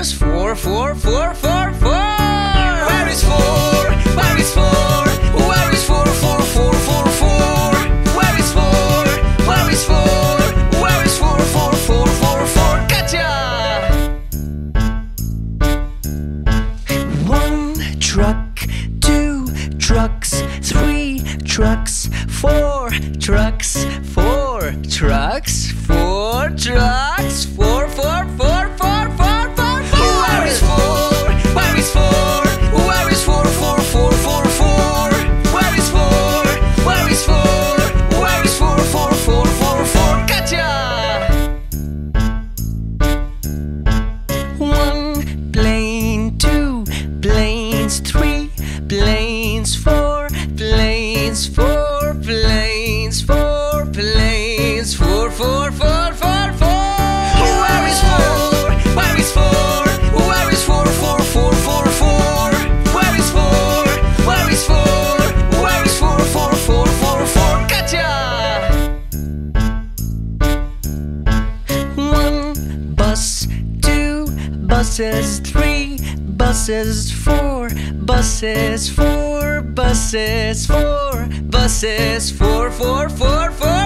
Where's four, four, four, four, four? Where is four? Where is four? Where is four, four, four, four, four? Where is four? Where is four? Where is four, four, four, four, four? Gotcha! One truck, two trucks, three trucks, four trucks, four trucks, four trucks, four, four, four, four, four, four, four. Where is four? Where is four? Where is four, four, four, four, four? Where is four? Where is four? Where is four, four, four, four, four? Gotcha! One plane, two planes, three planes, four planes, four planes, four planes, four, four, four, four, four. Where is four? Where is four? Where is four, four, four, four, four? Where is four? Where is four? Where is four, four, four, four, four? Gotcha! One bus, two buses, three buses, four buses, four buses, four buses, four, four, four, four.